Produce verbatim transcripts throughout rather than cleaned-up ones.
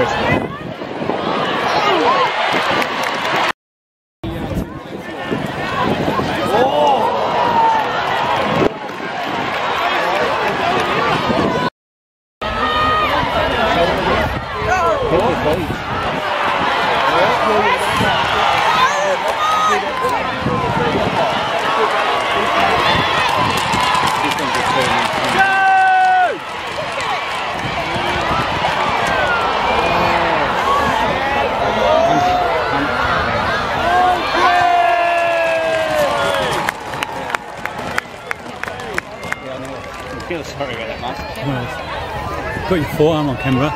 Richmond. Feel sorry about that, Matt. Got your forearm on camera.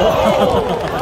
Oh!